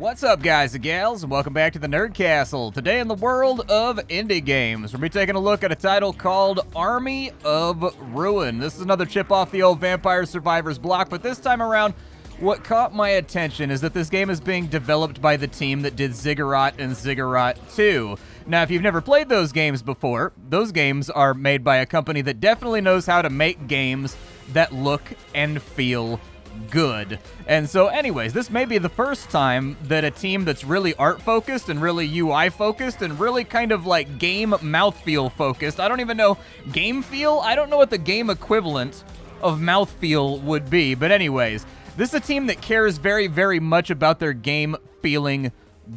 What's up, guys and gals, and welcome back to the Nerd Castle. Today in the world of indie games, we'll be taking a look at a title called Army of Ruin. This is another chip off the old Vampire Survivors block, but this time around, what caught my attention is that this game is being developed by the team that did Ziggurat and Ziggurat 2. Now, if you've never played those games before, those games are made by a company that definitely knows how to make games that look and feel good. And so anyways, this may be the first time that a team that's really art focused and really UI focused and really kind of like game mouthfeel focused, I don't even know, game feel? I don't know what the game equivalent of mouthfeel would be, but anyways, this is a team that cares very, very much about their game feeling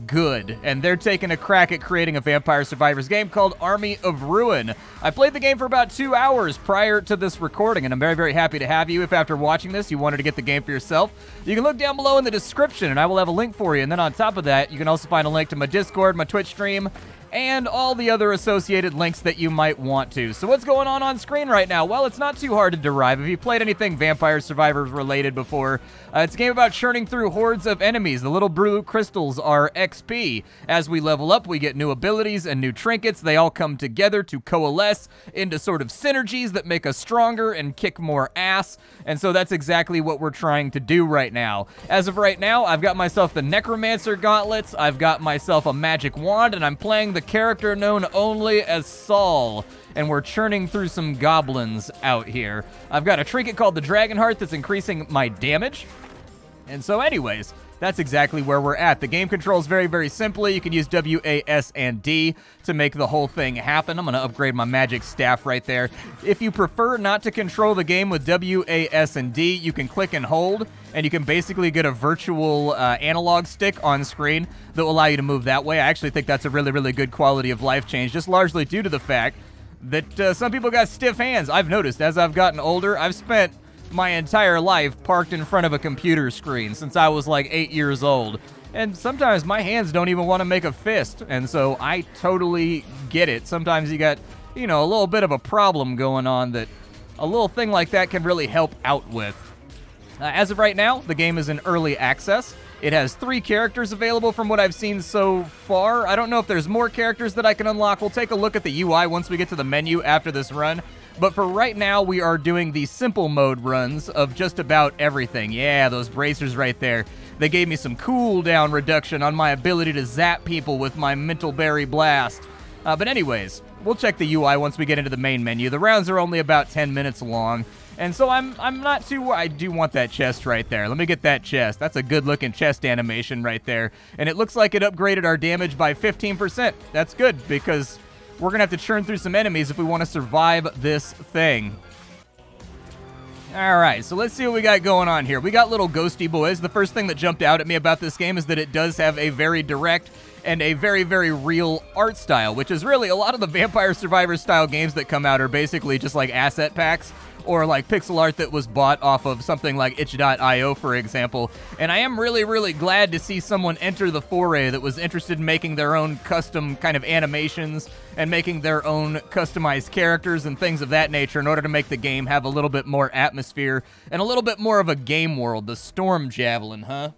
good, and they're taking a crack at creating a Vampire Survivors game called Army of Ruin. I played the game for about 2 hours prior to this recording, and I'm very, very happy to have you. If after watching this you wanted to get the game for yourself, you can look down below in the description, and I will have a link for you. And then on top of that, you can also find a link to my Discord, my Twitch stream, and all the other associated links that you might want to. So what's going on screen right now? Well, it's not too hard to derive. If you played anything Vampire Survivors related before, it's a game about churning through hordes of enemies. The little blue crystals are XP. As we level up, we get new abilities and new trinkets. They all come together to coalesce into sort of synergies that make us stronger and kick more ass. And so that's exactly what we're trying to do right now. As of right now, I've got myself the Necromancer gauntlets. I've got myself a magic wand, and I'm playing the character known only as Saul, and we're churning through some goblins out here. I've got a trinket called the Dragon Heart that's increasing my damage, and so anyways, that's exactly where we're at. The game controls very, very simply. You can use W, A, S, and D to make the whole thing happen. I'm going to upgrade my magic staff right there. If you prefer not to control the game with W, A, S, and D, you can click and hold, and you can basically get a virtual analog stick on screen that will allow you to move that way. I actually think that's a really, really good quality of life change, just largely due to the fact that some people got stiff hands. I've noticed as I've gotten older, I've spent my entire life parked in front of a computer screen since I was like 8 years old. And sometimes my hands don't even want to make a fist, and so I totally get it. Sometimes you got, you know, a little bit of a problem going on that a little thing like that can really help out with. As of right now, the game is in early access. It has 3 characters available from what I've seen so far. I don't know if there's more characters that I can unlock. We'll take a look at the UI once we get to the menu after this run. But for right now, we are doing the simple mode runs of just about everything. Yeah, those bracers right there. They gave me some cooldown reduction on my ability to zap people with my mental berry blast. But anyways, we'll check the UI once we get into the main menu. The rounds are only about 10 minutes long. And so I'm not too... I do want that chest right there. Let me get that chest. That's a good-looking chest animation right there. And it looks like it upgraded our damage by 15%. That's good, because we're going to have to churn through some enemies if we want to survive this thing. All right, so let's see what we got going on here. We got little ghosty boys. The first thing that jumped out at me about this game is that it does have a very direct and a very, very real art style, which is really a lot of the Vampire Survivors style games that come out are basically just like asset packs or like pixel art that was bought off of something like itch.io, for example. And I am really, really glad to see someone enter the foray that was interested in making their own custom kind of animations and making their own customized characters and things of that nature in order to make the game have a little bit more atmosphere and a little bit more of a game world. The Storm Javelin, huh?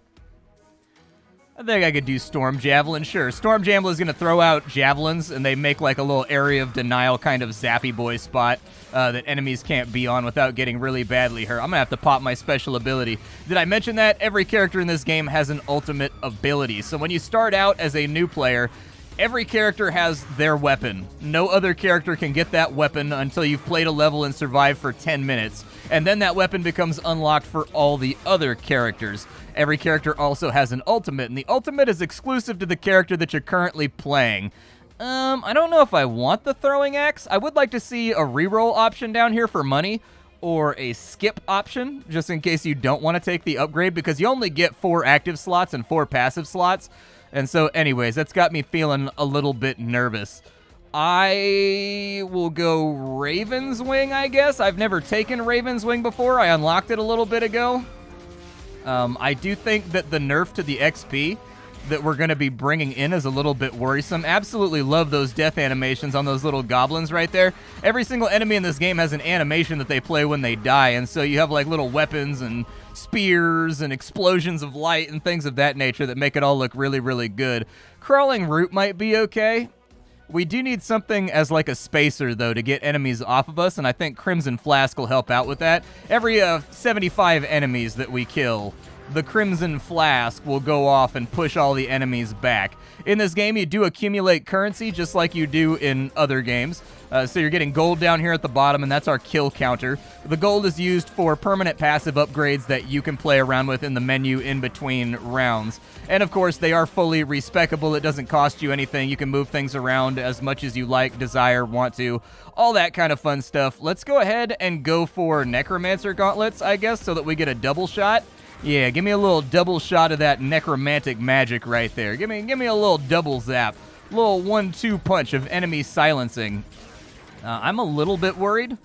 I think I could do Storm Javelin, sure. Storm Javelin is going to throw out javelins, and they make like a little area of denial kind of zappy boy spot that enemies can't be on without getting really badly hurt. I'm going to have to pop my special ability. Did I mention that? Every character in this game has an ultimate ability. So when you start out as a new player, every character has their weapon. No other character can get that weapon until you've played a level and survived for 10 minutes. And then that weapon becomes unlocked for all the other characters. Every character also has an ultimate, and the ultimate is exclusive to the character that you're currently playing. I don't know if I want the throwing axe. I would like to see a reroll option down here for money, or a skip option, just in case you don't want to take the upgrade, because you only get 4 active slots and 4 passive slots. And so anyways, that's got me feeling a little bit nervous. I will go Raven's Wing, I guess. I've never taken Raven's Wing before. I unlocked it a little bit ago. I do think that the nerf to the XP that we're going to be bringing in is a little bit worrisome. Absolutely love those death animations on those little goblins right there. Every single enemy in this game has an animation that they play when they die, and so you have like little weapons and spears and explosions of light and things of that nature that make it all look really, really good. Crawling root might be okay. We do need something as like a spacer, though, to get enemies off of us, and I think Crimson Flask will help out with that. Every 75 enemies that we kill, the Crimson Flask will go off and push all the enemies back. In this game, you do accumulate currency just like you do in other games. So you're getting gold down here at the bottom, and that's our kill counter. The gold is used for permanent passive upgrades that you can play around with in the menu in between rounds. And of course, they are fully respecable. It doesn't cost you anything. You can move things around as much as you like, desire, want to, all that kind of fun stuff. Let's go ahead and go for Necromancer Gauntlets, I guess, so that we get a double shot. Yeah, give me a little double shot of that necromantic magic right there. Give me a little double zap, little 1-2 punch of enemy silencing. I'm a little bit worried.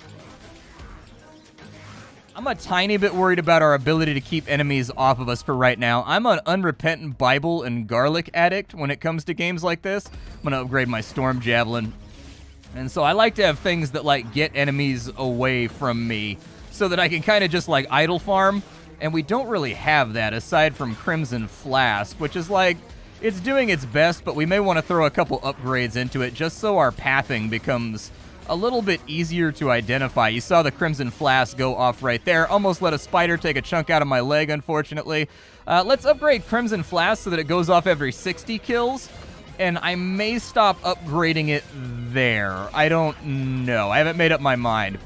I'm a tiny bit worried about our ability to keep enemies off of us for right now. I'm an unrepentant Bible and garlic addict when it comes to games like this. I'm gonna upgrade my Storm Javelin. And so I like to have things that like get enemies away from me so that I can kind of just like idle farm. And we don't really have that aside from Crimson Flask, which is like, it's doing its best, but we may want to throw a couple upgrades into it just so our pathing becomes a little bit easier to identify. You saw the Crimson Flask go off right there. Almost let a spider take a chunk out of my leg, unfortunately. Let's upgrade Crimson Flask so that it goes off every 60 kills, and I may stop upgrading it there. I don't know. I haven't made up my mind.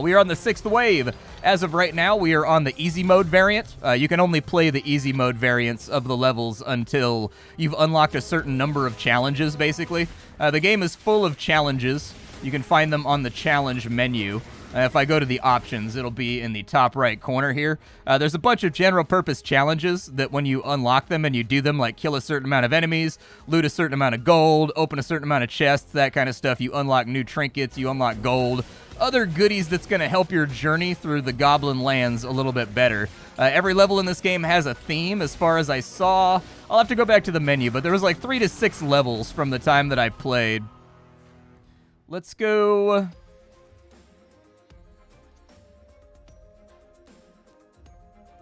We are on the 6th wave. As of right now, we are on the easy mode variant. You can only play the easy mode variants of the levels until you've unlocked a certain number of challenges, basically. The game is full of challenges. You can find them on the challenge menu. If I go to the options, it'll be in the top right corner here. There's a bunch of general purpose challenges that when you unlock them and you do them, like kill a certain amount of enemies, loot a certain amount of gold, open a certain amount of chests, that kind of stuff. You unlock new trinkets, you unlock gold, other goodies that's going to help your journey through the Goblin Lands a little bit better. Every level in this game has a theme, as far as I saw. I'll have to go back to the menu, but there was like 3 to 6 levels from the time that I played. Let's go...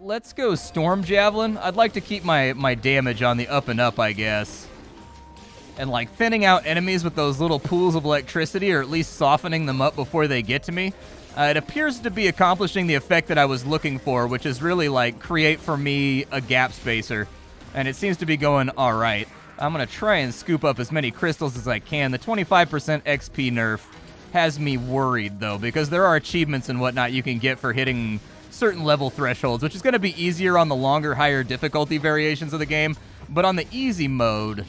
let's go Storm Javelin. I'd like to keep my damage on the up and up, I guess. And like thinning out enemies with those little pools of electricity, or at least softening them up before they get to me. It appears to be accomplishing the effect that I was looking for, which is really like create for me a gap spacer. And it seems to be going all right. I'm going to try and scoop up as many crystals as I can. The 25% XP nerf has me worried, though, because there are achievements and whatnot you can get for hitting certain level thresholds, which is going to be easier on the longer, higher difficulty variations of the game. But on the easy mode,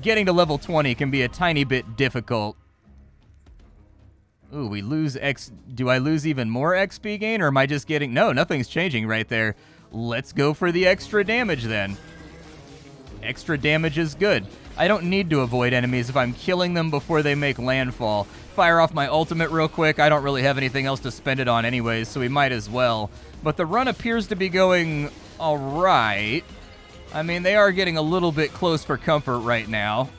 getting to level 20 can be a tiny bit difficult. Ooh, we lose X. Do I lose even more XP gain, or am I just getting... no, nothing's changing right there. Let's go for the extra damage then. Extra damage is good. I don't need to avoid enemies if I'm killing them before they make landfall. Fire off my ultimate real quick. I don't really have anything else to spend it on anyways, so we might as well. But the run appears to be going all right. I mean, they are getting a little bit close for comfort right now.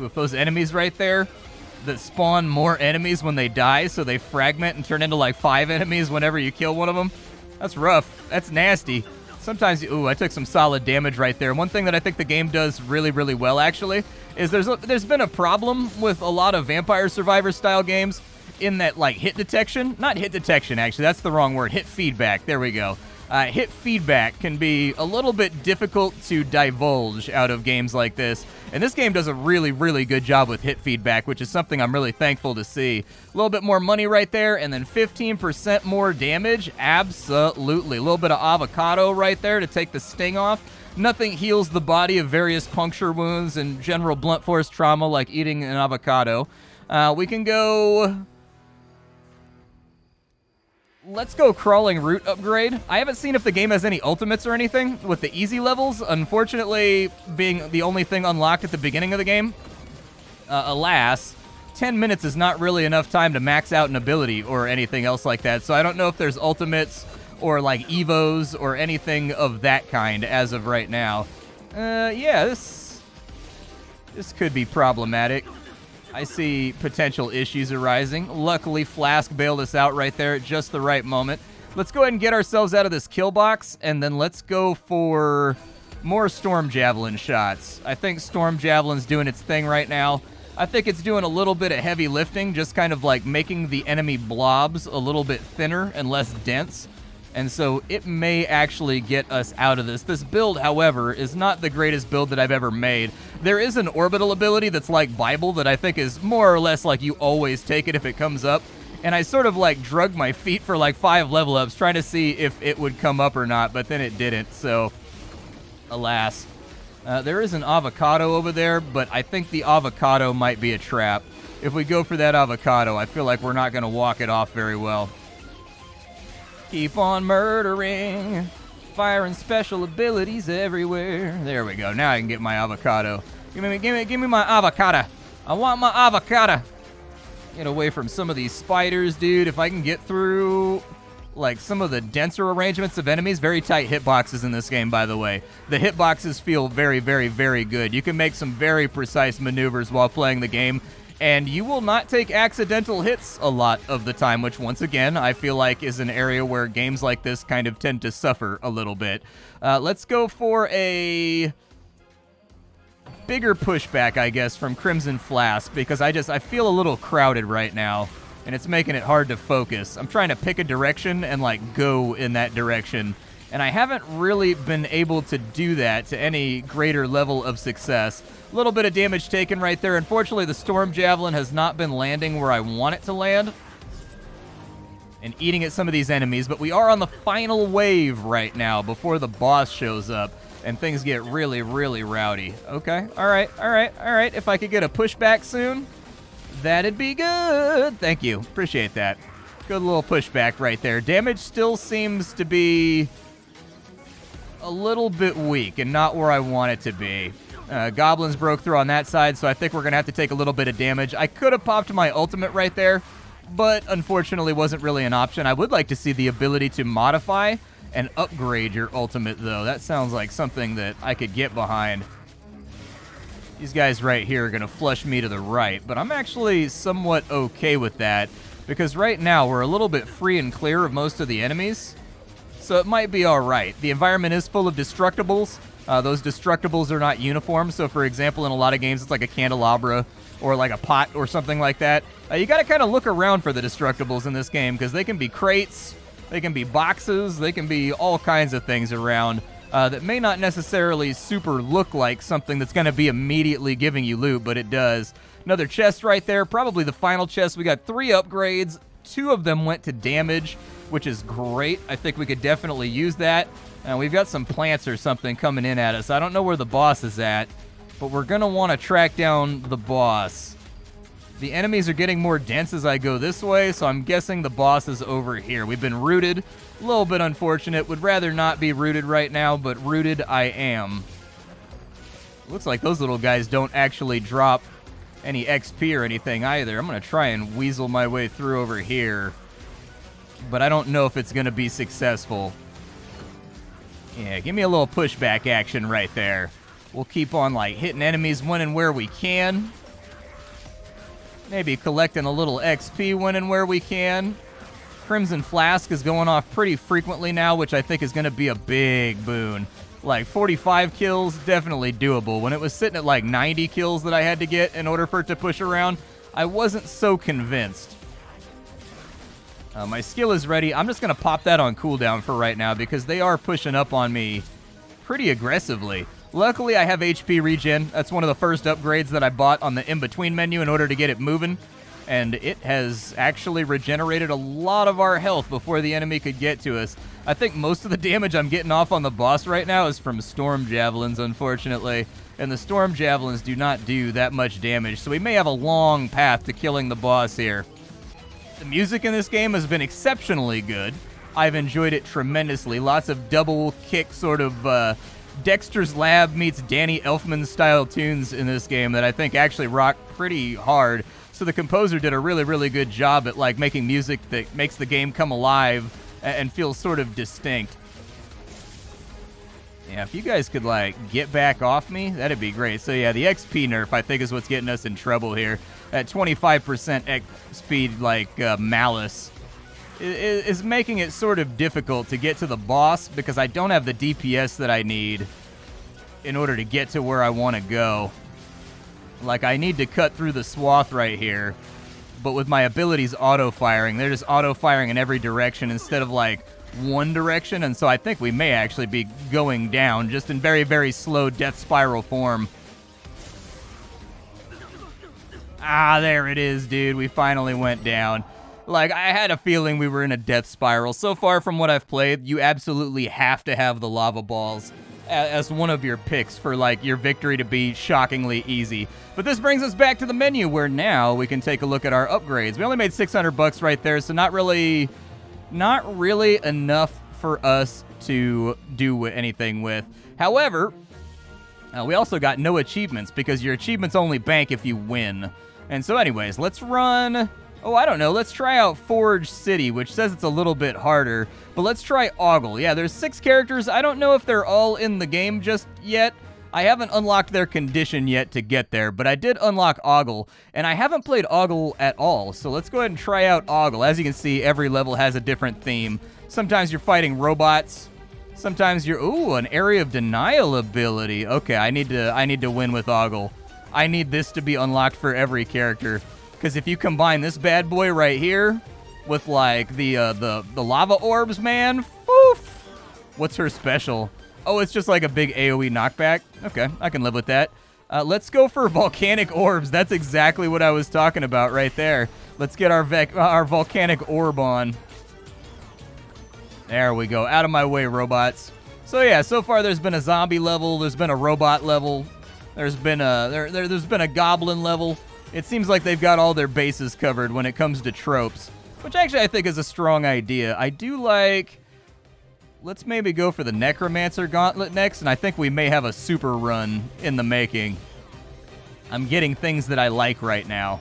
Ooh, if those enemies right there that spawn more enemies when they die, so they fragment and turn into like 5 enemies whenever you kill one of them, that's rough. That's nasty. Sometimes, ooh, I took some solid damage right there. One thing that I think the game does really, really well, actually, is there's been a problem with a lot of Vampire Survivor-style games in that, like, hit detection. Not hit detection, actually. That's the wrong word. Hit feedback. There we go. Hit feedback can be a little bit difficult to divulge out of games like this. And this game does a really, really good job with hit feedback, which is something I'm really thankful to see. A little bit more money right there, and then 15% more damage? Absolutely. A little bit of avocado right there to take the sting off. Nothing heals the body of various puncture wounds and general blunt force trauma like eating an avocado. We can go... let's go Crawling Root upgrade. I haven't seen if the game has any ultimates or anything with the easy levels, unfortunately being the only thing unlocked at the beginning of the game. Alas, 10 minutes is not really enough time to max out an ability or anything else like that, so I don't know if there's ultimates or like evos or anything of that kind as of right now. Yeah, this could be problematic. I see potential issues arising. Luckily, Flask bailed us out right there at just the right moment. Let's go ahead and get ourselves out of this kill box, and then let's go for more Storm Javelin shots. I think Storm Javelin's doing its thing right now. I think it's doing a little bit of heavy lifting, just kind of like making the enemy blobs a little bit thinner and less dense. And so it may actually get us out of this. This build, however, is not the greatest build that I've ever made. There is an orbital ability that's like Bible that I think is more or less like you always take it if it comes up. And I sort of like drug my feet for like 5 level ups trying to see if it would come up or not, but then it didn't, so alas. There is an avocado over there, but I think the avocado might be a trap. If we go for that avocado, I feel like we're not going to walk it off very well. Keep on murdering, firing special abilities everywhere. There we go. Now I can get my avocado. Give me my avocado. I want my avocado. Get away from some of these spiders, dude. If I can get through like some of the denser arrangements of enemies, very tight hitboxes in this game, by the way. The hitboxes feel very, very, very good. You can make some very precise maneuvers while playing the game, and you will not take accidental hits a lot of the time, which once again, I feel like is an area where games like this kind of tend to suffer a little bit. Let's go for a bigger pushback, I guess, from Crimson Flask, because I feel a little crowded right now, and it's making it hard to focus. I'm trying to pick a direction and like go in that direction, and I haven't really been able to do that to any greater level of success. A little bit of damage taken right there. Unfortunately, the Storm Javelin has not been landing where I want it to land and eating at some of these enemies, but we are on the final wave right now before the boss shows up and things get really, really rowdy. Okay, all right. If I could get a pushback soon, that'd be good. Thank you, appreciate that. Good little pushback right there. Damage still seems to be a little bit weak and not where I want it to be. Goblins broke through on that side, so I think we're going to have to take a little bit of damage. I could have popped my ultimate right there, but unfortunately wasn't really an option. I would like to see the ability to modify and upgrade your ultimate, though. That sounds like something that I could get behind. These guys right here are going to flush me to the right, but I'm actually somewhat okay with that because right now we're a little bit free and clear of most of the enemies, so it might be all right. The environment is full of destructibles. Those destructibles are not uniform, so for example, in a lot of games, it's like a candelabra or like a pot or something like that. You got to kind of look around for the destructibles in this game because they can be crates, they can be boxes, they can be all kinds of things around that may not necessarily super look like something that's going to be immediately giving you loot, but it does. Another chest right there, probably the final chest. We got 3 upgrades. 2 of them went to damage, which is great. I think we could definitely use that. And we've got some plants or something coming in at us. I don't know where the boss is at, but we're going to want to track down the boss. The enemies are getting more dense as I go this way, so I'm guessing the boss is over here. We've been rooted. A little bit unfortunate. Would rather not be rooted right now, but rooted I am. Looks like those little guys don't actually drop any XP or anything either. I'm going to try and weasel my way through over here, but I don't know if it's going to be successful. Yeah, give me a little pushback action right there. We'll keep on, like, hitting enemies when and where we can. Maybe collecting a little XP when and where we can. Crimson Flask is going off pretty frequently now, which I think is going to be a big boon. Like, 45 kills, definitely doable. When it was sitting at, like, 90 kills that I had to get in order for it to push around, I wasn't so convinced. My skill is ready. I'm just going to pop that on cooldown for right now because they are pushing up on me pretty aggressively. Luckily, I have HP regen. That's one of the first upgrades that I bought on the in-between menu in order to get it moving. And it has actually regenerated a lot of our health before the enemy could get to us. I think most of the damage I'm getting off on the boss right now is from Storm Javelins, unfortunately. And the Storm Javelins do not do that much damage. So we may have a long path to killing the boss here. The music in this game has been exceptionally good. I've enjoyed it tremendously. Lots of double kick sort of Dexter's Lab meets Danny Elfman style tunes in this game that I think actually rock pretty hard. So the composer did a really, really good job at like making music that makes the game come alive and feel sort of distinct. Yeah, if you guys could like get back off me, that'd be great. So yeah, the XP nerf I think is what's getting us in trouble here. That 25% speed, like, malice is making it sort of difficult to get to the boss because I don't have the DPS that I need in order to get to where I want to go. Like, I need to cut through the swath right here, but with my abilities auto-firing, they're just auto-firing in every direction instead of, like, one direction, and so I think we may actually be going down just in very, very slow death spiral form. Ah, there it is, dude. We finally went down. Like, I had a feeling we were in a death spiral. So far from what I've played, you absolutely have to have the lava balls as one of your picks for, like, your victory to be shockingly easy. But this brings us back to the menu where now we can take a look at our upgrades. We only made 600 bucks right there, so not really enough for us to do anything with. However, we also got no achievements because your achievements only bank if you win. And so anyways, let's run, oh, I don't know, let's try out Forge City, which says it's a little bit harder, but let's try Ogle. Yeah, there's 6 characters. I don't know if they're all in the game just yet. I haven't unlocked their condition yet to get there, but I did unlock Ogle, and I haven't played Ogle at all, so let's go ahead and try out Ogle. As you can see, every level has a different theme. Sometimes you're fighting robots, sometimes you're, ooh, an area of denial ability. Okay, I need to win with Ogle. I need this to be unlocked for every character, because if you combine this bad boy right here with, like, the lava orbs, man, foof! What's her special? Oh, it's just like a big AoE knockback. Okay, I can live with that. Let's go for volcanic orbs. That's exactly what I was talking about right there. Let's get our volcanic orb on. There we go. Out of my way, robots. So yeah, so far there's been a zombie level. There's been a robot level. There's been a there's been a goblin level. It seems like they've got all their bases covered when it comes to tropes, which actually I think is a strong idea. I do like. Let's maybe go for the Necromancer Gauntlet next, and I think we may have a super run in the making. I'm getting things that I like right now.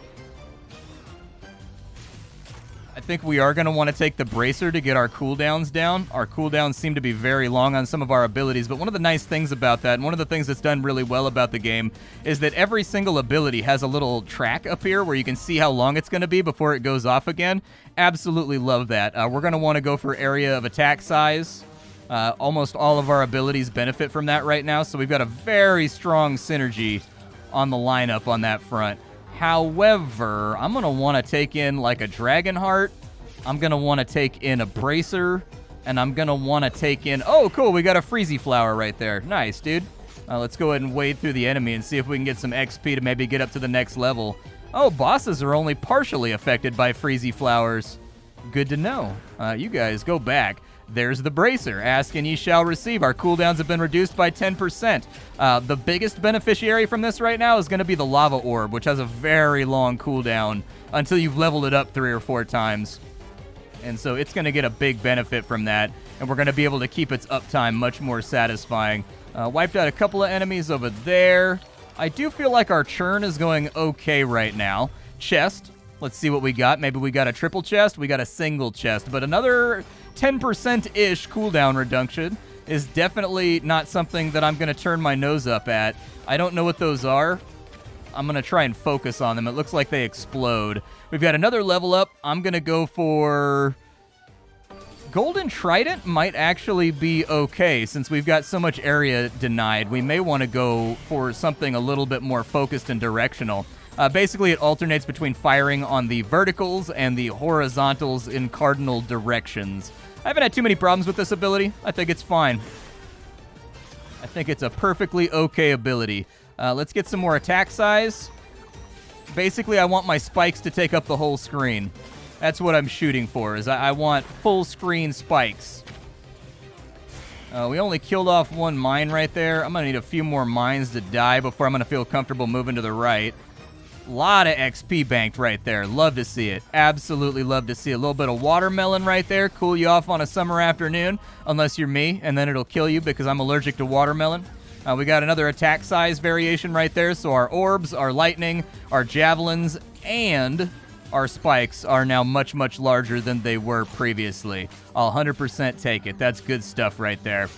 I think we are going to want to take the Bracer to get our cooldowns down. Our cooldowns seem to be very long on some of our abilities, but one of the nice things about that, and one of the things that's done really well about the game, is that every single ability has a little track up here where you can see how long it's going to be before it goes off again. Absolutely love that. We're going to want to go for area of attack size. Almost all of our abilities benefit from that right now, so we've got a very strong synergy on the lineup on that front. However, I'm going to want to take in, like, a Dragon Heart. I'm going to want to take in a Bracer, and I'm going to want to take in... Oh, cool, we got a Freezy Flower right there. Nice, dude. Let's go ahead and wade through the enemy and see if we can get some XP to maybe get up to the next level. Oh, bosses are only partially affected by Freezy Flowers. Good to know. You guys, go back. There's the Bracer. Ask and ye shall receive. Our cooldowns have been reduced by 10%. The biggest beneficiary from this right now is going to be the Lava Orb, which has a very long cooldown until you've leveled it up 3 or 4 times. And so it's going to get a big benefit from that, and we're going to be able to keep its uptime much more satisfying. Wiped out a couple of enemies over there. I do feel like our churn is going okay right now. Chest. Let's see what we got. Maybe we got a triple chest. We got a single chest, but another... 10%-ish cooldown reduction is definitely not something that I'm going to turn my nose up at. I don't know what those are. I'm going to try and focus on them. It looks like they explode. We've got another level up. I'm going to go for... Golden Trident might actually be okay since we've got so much area denied. We may want to go for something a little bit more focused and directional. Basically, it alternates between firing on the verticals and the horizontals in cardinal directions. I haven't had too many problems with this ability. I think it's fine. I think it's a perfectly okay ability. Let's get some more attack size. Basically, I want my spikes to take up the whole screen. That's what I'm shooting for, is I want full screen spikes. We only killed off one mine right there. I'm going to need a few more mines to die before I'm going to feel comfortable moving to the right. A lot of XP banked right there. Love to see it. Absolutely love to see it. A little bit of watermelon right there. Cool you off on a summer afternoon, unless you're me, and then it'll kill you because I'm allergic to watermelon. We got another attack size variation right there, so our orbs, our lightning, our javelins, and our spikes are now much, much larger than they were previously. I'll 100% take it. That's good stuff right there.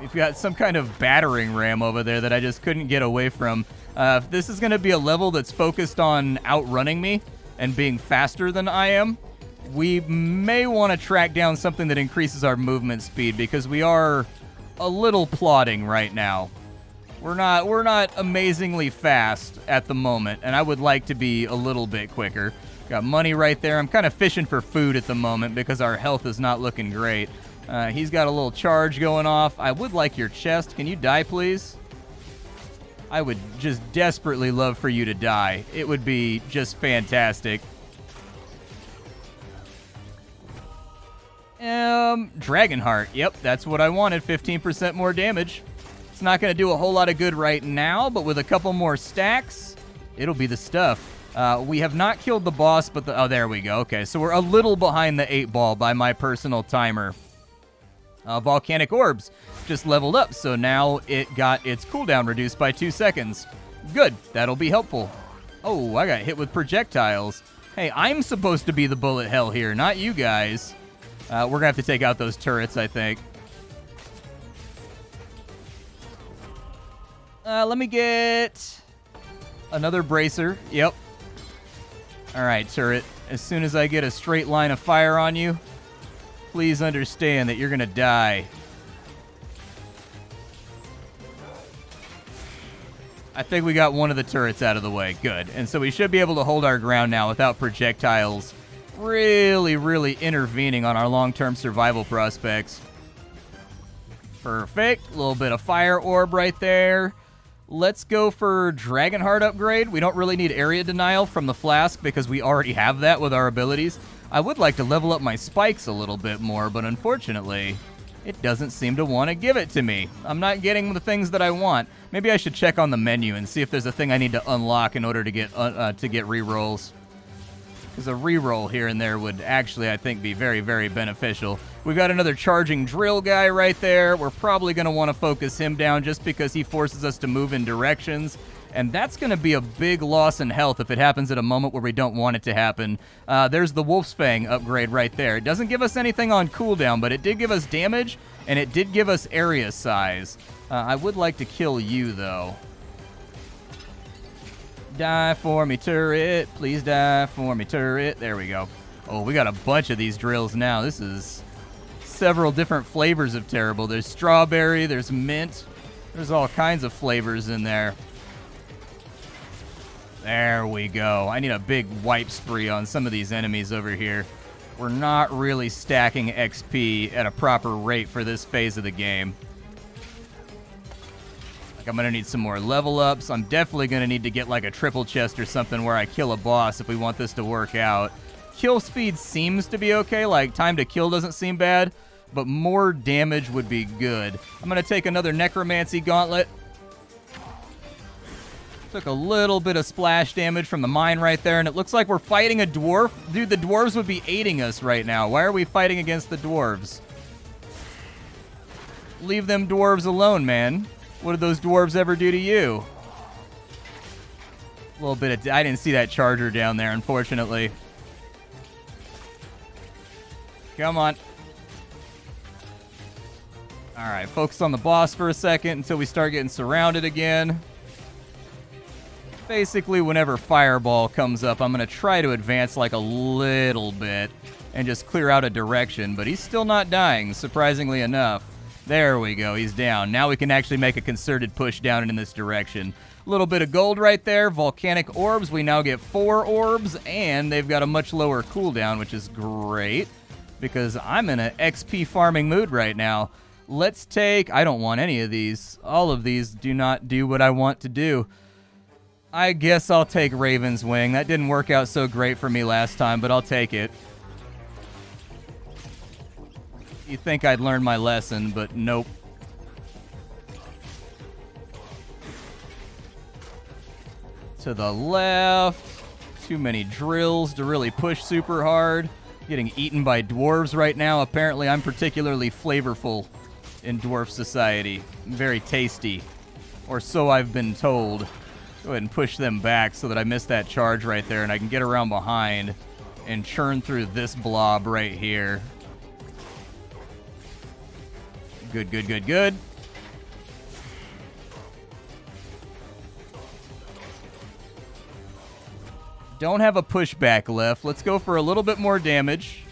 We've got some kind of battering ram over there that I just couldn't get away from. This is going to be a level that's focused on outrunning me and being faster than I am. We may want to track down something that increases our movement speed because we are a little plodding right now. We're not amazingly fast at the moment, and I would like to be a little bit quicker. Got money right there. I'm kind of fishing for food at the moment because our health is not looking great. He's got a little charge going off. I would like your chest. Can you die, please? I would just desperately love for you to die. It would be just fantastic. Dragonheart. Yep, that's what I wanted. 15% more damage. It's not going to do a whole lot of good right now, but with a couple more stacks, it'll be the stuff. We have not killed the boss, but the... Oh, there we go. Okay, so we're a little behind the 8-ball by my personal timer. Volcanic Orbs just leveled up, so now it got its cooldown reduced by 2 seconds. Good, that'll be helpful. Oh, I got hit with projectiles. Hey, I'm supposed to be the bullet hell here, not you guys. We're gonna have to take out those turrets, I think. Let me get another bracer. Yep. All right, turret. As soon as I get a straight line of fire on you, please understand that you're going to die. I think we got one of the turrets out of the way. Good. And so we should be able to hold our ground now without projectiles really, really intervening on our long-term survival prospects. Perfect. A little bit of fire orb right there. Let's go for Dragonheart upgrade. We don't really need area denial from the flask because we already have that with our abilities. I would like to level up my spikes a little bit more, but unfortunately, it doesn't seem to want to give it to me. I'm not getting the things that I want. Maybe I should check on the menu and see if there's a thing I need to unlock in order to get rerolls. Because a reroll here and there would actually, I think, be very, very beneficial. We've got another charging drill guy right there. We're probably going to want to focus him down just because he forces us to move in directions. And that's going to be a big loss in health if it happens at a moment where we don't want it to happen. There's the Wolf's Fang upgrade right there. It doesn't give us anything on cooldown, but it did give us damage, and it did give us area size. I would like to kill you, though. Die for me, turret. Please die for me, turret. There we go. Oh, we got a bunch of these drills now. This is... several different flavors of terrible. There's strawberry, there's mint, there's all kinds of flavors in there. There we go. I need a big wipe spree on some of these enemies over here. We're not really stacking XP at a proper rate for this phase of the game. Like, I'm gonna need some more level ups. I'm definitely gonna need to get like a triple chest or something where I kill a boss if we want this to work out. Kill speed seems to be okay, like time to kill doesn't seem bad, but more damage would be good. I'm going to take another necromancy gauntlet. Took a little bit of splash damage from the mine right there, and it looks like we're fighting a dwarf. Dude, the dwarves would be aiding us right now. Why are we fighting against the dwarves? Leave them dwarves alone, man. What did those dwarves ever do to you? A little bit of... I didn't see that charger down there, unfortunately. Come on. All right, focus on the boss for a second until we start getting surrounded again. Basically, whenever Fireball comes up, I'm going to try to advance like a little bit and just clear out a direction, but he's still not dying, surprisingly enough. There we go, he's down. Now we can actually make a concerted push down in this direction. A little bit of gold right there, Volcanic Orbs. We now get 4 orbs, and they've got a much lower cooldown, which is great. Because I'm in an XP farming mood right now. Let's take... I don't want any of these. All of these do not do what I want to do. I guess I'll take Raven's Wing. That didn't work out so great for me last time, but I'll take it. You'd think I'd learn my lesson, but nope. To the left. Too many drills to really push super hard. Getting eaten by dwarves right now. Apparently, I'm particularly flavorful in dwarf society. Very tasty, or so I've been told. Go ahead and push them back so that I miss that charge right there, and I can get around behind and churn through this blob right here. Good, good, good, good. Don't have a pushback left. Let's go for a little bit more damage.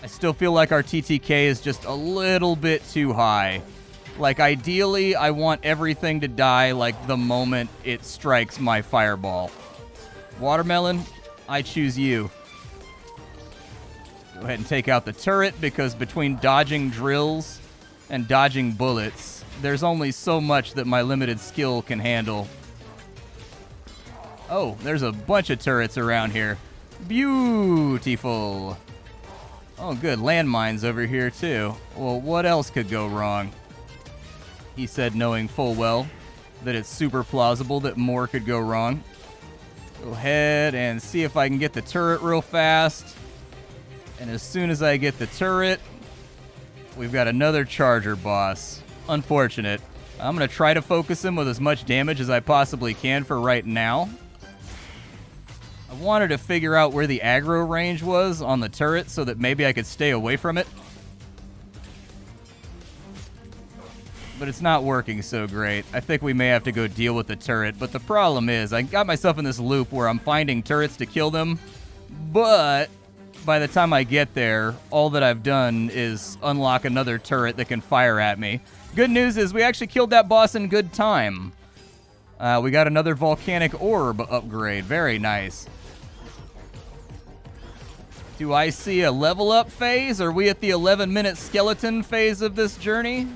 I still feel like our TTK is just a little bit too high. Like, ideally, I want everything to die, like, the moment it strikes my fireball. Watermelon, I choose you. Go ahead and take out the turret, because between dodging drills and dodging bullets, there's only so much that my limited skill can handle. Oh, there's a bunch of turrets around here. Beautiful. Oh, good. Landmines over here, too. Well, what else could go wrong? He said, knowing full well that it's super plausible that more could go wrong. Go ahead and see if I can get the turret real fast. And as soon as I get the turret, we've got another charger boss. Unfortunate. I'm going to try to focus him with as much damage as I possibly can for right now. I wanted to figure out where the aggro range was on the turret so that maybe I could stay away from it. But it's not working so great. I think we may have to go deal with the turret, but the problem is I got myself in this loop where I'm finding turrets to kill them, but by the time I get there, all that I've done is unlock another turret that can fire at me. Good news is we actually killed that boss in good time. We got another volcanic orb upgrade. Very nice. Do I see a level up phase? Are we at the 11-minute skeleton phase of this journey?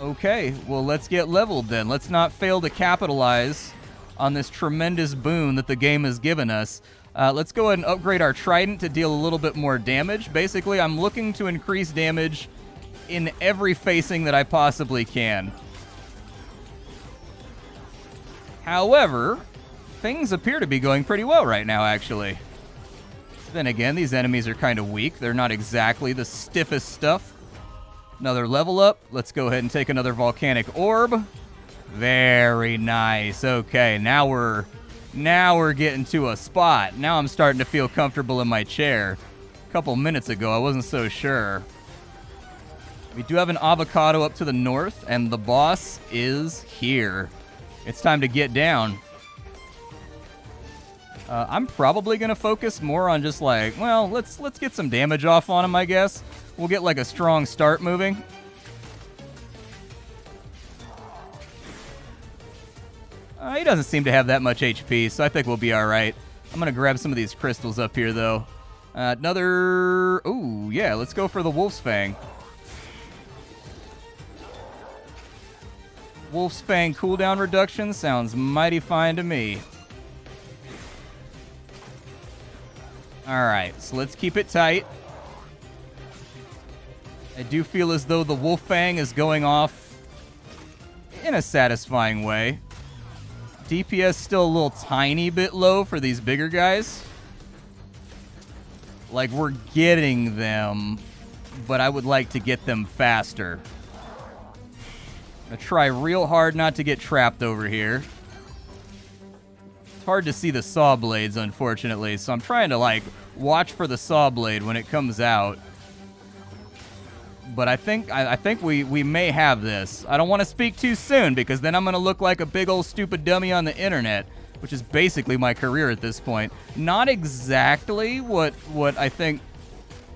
Okay, well, let's get leveled then. Let's not fail to capitalize on this tremendous boon that the game has given us. Let's go ahead and upgrade our trident to deal a little bit more damage. Basically, I'm looking to increase damage in every facing that I possibly can. However, things appear to be going pretty well right now, actually. Then again, these enemies are kind of weak. They're not exactly the stiffest stuff. Another level up. Let's go ahead and take another volcanic orb. Very nice. Okay, now we're getting to a spot. Now I'm starting to feel comfortable in my chair. A couple minutes ago, I wasn't so sure. We do have an avocado up to the north, and the boss is here. It's time to get down. I'm probably gonna focus more on just like, well, let's get some damage off on him, I guess. We'll get like a strong start moving. He doesn't seem to have that much HP, so I think we'll be all right. I'm going to grab some of these crystals up here, though. Another... Ooh, yeah, let's go for the Wolf's Fang. Wolf's Fang cooldown reduction sounds mighty fine to me. All right, so let's keep it tight. I do feel as though the Wolf Fang is going off in a satisfying way. DPS still a little tiny bit low for these bigger guys. Like, we're getting them, but I would like to get them faster. I'm gonna try real hard not to get trapped over here. It's hard to see the saw blades, unfortunately, so I'm trying to, like, watch for the saw blade when it comes out. But I think we may have this. I don't want to speak too soon because then I'm going to look like a big old stupid dummy on the internet, which is basically my career at this point. Not exactly what I think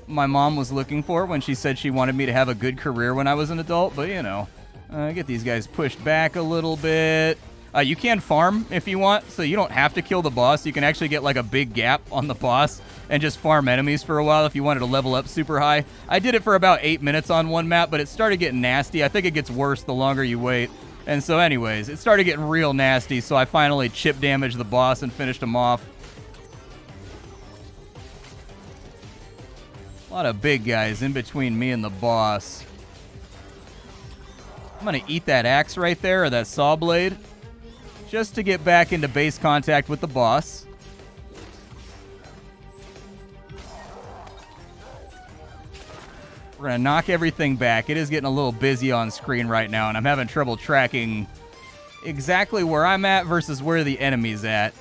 my mom was looking for when she said she wanted me to have a good career when I was an adult, but you know, get these guys pushed back a little bit. You can farm if you want, so you don't have to kill the boss. You can actually get like a big gap on the boss and just farm enemies for a while if you wanted to level up super high. I did it for about 8 minutes on one map, but it started getting nasty. I think it gets worse the longer you wait. And so anyways, it started getting real nasty, so I finally chip damaged the boss and finished him off. A lot of big guys in between me and the boss. I'm going to eat that axe right there, or that saw blade, just to get back into base contact with the boss. We're gonna knock everything back. It is getting a little busy on screen right now, and I'm having trouble tracking exactly where I'm at versus where the enemy's at.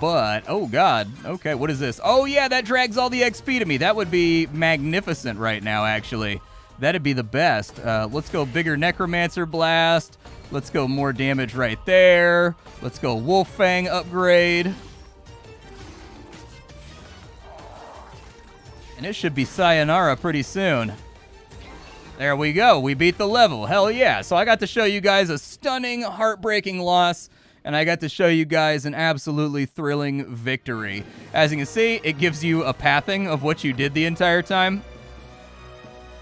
But, oh God, okay, what is this? Oh yeah, that drags all the XP to me. That would be magnificent right now, actually. That'd be the best. Let's go bigger Necromancer Blast. Let's go more damage right there. Let's go Wolf Fang upgrade. And it should be sayonara pretty soon. There we go. We beat the level. Hell yeah. So I got to show you guys a stunning, heartbreaking loss. And I got to show you guys an absolutely thrilling victory. As you can see, it gives you a pathing of what you did the entire time.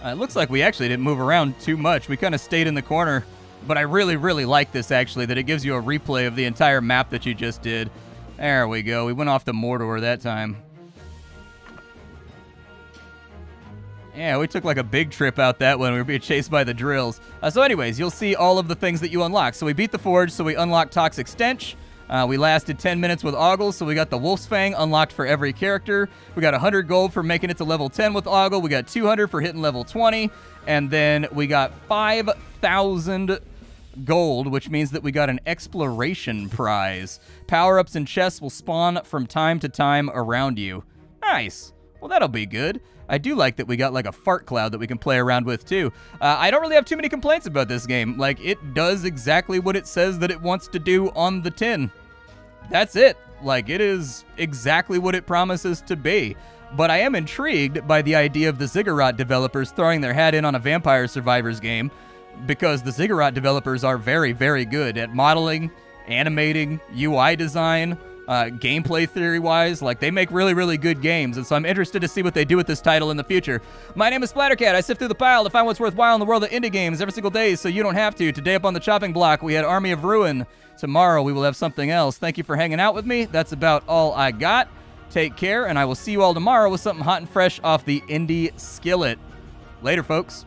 It looks like we actually didn't move around too much. We kind of stayed in the corner. But I really, really like this, actually, that it gives you a replay of the entire map that you just did. There we go. We went off to Mordor that time. Yeah, we took like a big trip out that one. We were being chased by the drills. So anyways, you'll see all of the things that you unlock. So we beat the Forge, so we unlocked Toxic Stench. We lasted 10 minutes with Ogle, so we got the Wolf's Fang unlocked for every character. We got 100 gold for making it to level 10 with Ogle. We got 200 for hitting level 20. And then we got 5,000 gold, which means that we got an exploration prize. Power-ups and chests will spawn from time to time around you. Nice. Well, that'll be good. I do like that we got like a fart cloud that we can play around with too. I don't really have too many complaints about this game. Like, it does exactly what it says that it wants to do on the tin. That's it. Like, it is exactly what it promises to be. But I am intrigued by the idea of the Ziggurat developers throwing their hat in on a Vampire Survivors game, because the Ziggurat developers are very, very good at modeling, animating, UI design, gameplay theory-wise. Like, they make really, really good games, and so I'm interested to see what they do with this title in the future. My name is Splattercat. I sift through the pile to find what's worthwhile in the world of indie games every single day, so you don't have to. Today up on the chopping block, we had Army of Ruin. Tomorrow, we will have something else. Thank you for hanging out with me. That's about all I got. Take care, and I will see you all tomorrow with something hot and fresh off the indie skillet. Later, folks.